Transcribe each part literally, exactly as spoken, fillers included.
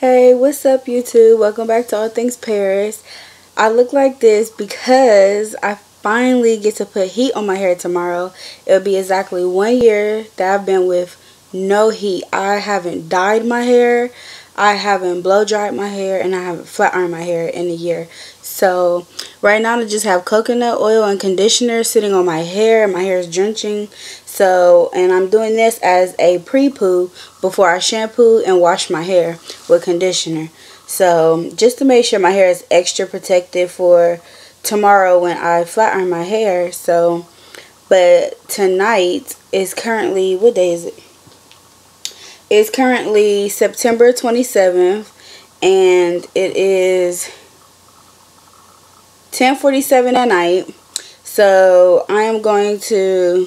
Hey, what's up YouTube? Welcome back to All Things Paris. I look like this because I finally get to put heat on my hair tomorrow. It'll be exactly one year that I've been with no heat. I haven't dyed my hair, I haven't blow dried my hair, and I haven't flat ironed my hair in a year. So right now I just have coconut oil and conditioner sitting on my hair. My hair is drenching. So, and I'm doing this as a pre-poo before I shampoo and wash my hair with conditioner. So just to make sure my hair is extra protected for tomorrow when I flat iron my hair. So, but tonight is currently, what day is it? It's currently September twenty-seventh and it is ten forty-seven at night. So I am going to,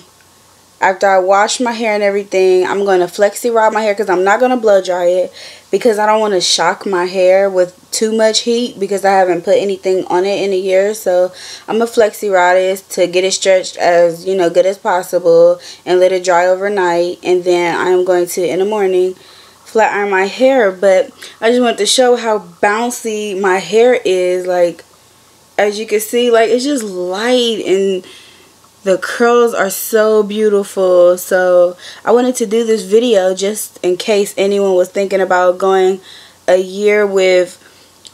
after I wash my hair and everything, I'm going to flexi rod my hair because I'm not going to blow dry it because I don't want to shock my hair with too much heat because I haven't put anything on it in a year. So I'm a flexi rod it to get it stretched as you know good as possible and let it dry overnight, and then I'm going to in the morning flat iron my hair. But I just want to show how bouncy my hair is. Like, as you can see, like, it's just light and the curls are so beautiful. So I wanted to do this video just in case anyone was thinking about going a year with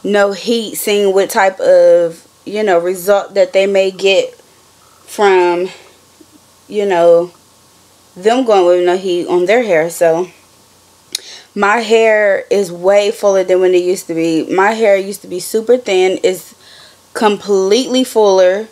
no heat, seeing what type of, you know, result that they may get from, you know, them going with no heat on their hair. So my hair is way fuller than when it used to be. My hair used to be super thin. It's completely fuller.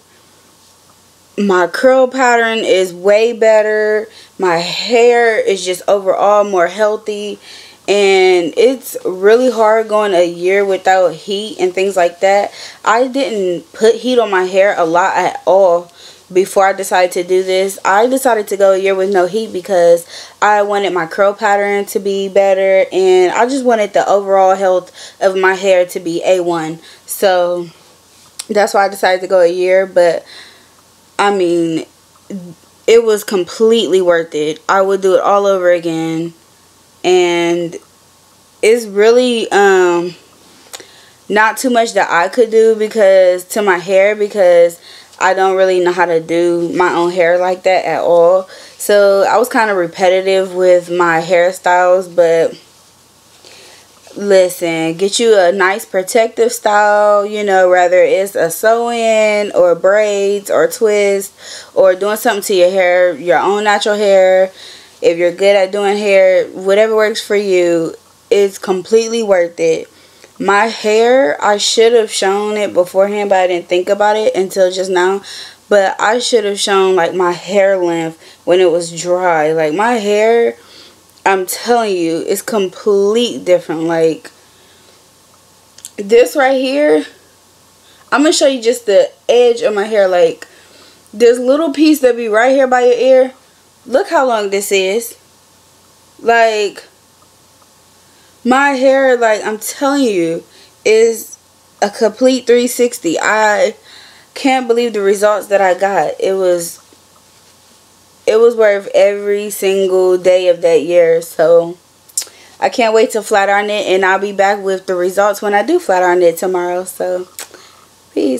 My curl pattern is way better. My hair is just overall more healthy. And it's really hard going a year without heat and things like that. I didn't put heat on my hair a lot at all before I decided to do this. I decided to go a year with no heat because I wanted my curl pattern to be better. And I just wanted the overall health of my hair to be A one. So that's why I decided to go a year. But I mean, it was completely worth it. I would do it all over again. And it's really um, not too much that I could do because to my hair because I don't really know how to do my own hair like that at all. So I was kind of repetitive with my hairstyles, but listen, get you a nice protective style, you know, whether it's a sew-in or braids or twist or doing something to your hair, your own natural hair. If you're good at doing hair, whatever works for you, it's completely worth it. My hair, I should have shown it beforehand, but I didn't think about it until just now. But I should have shown, like, my hair length when it was dry. Like, my hair, I'm telling you, it's completely different. Like, this right here, I'm going to show you just the edge of my hair. Like, this little piece that be right here by your ear. Look how long this is. Like, my hair, like, I'm telling you, is a complete three sixty. I can't believe the results that I got. It was, it was worth every single day of that year. So I can't wait to flat iron it, and I'll be back with the results when I do flat iron it tomorrow. So, peace.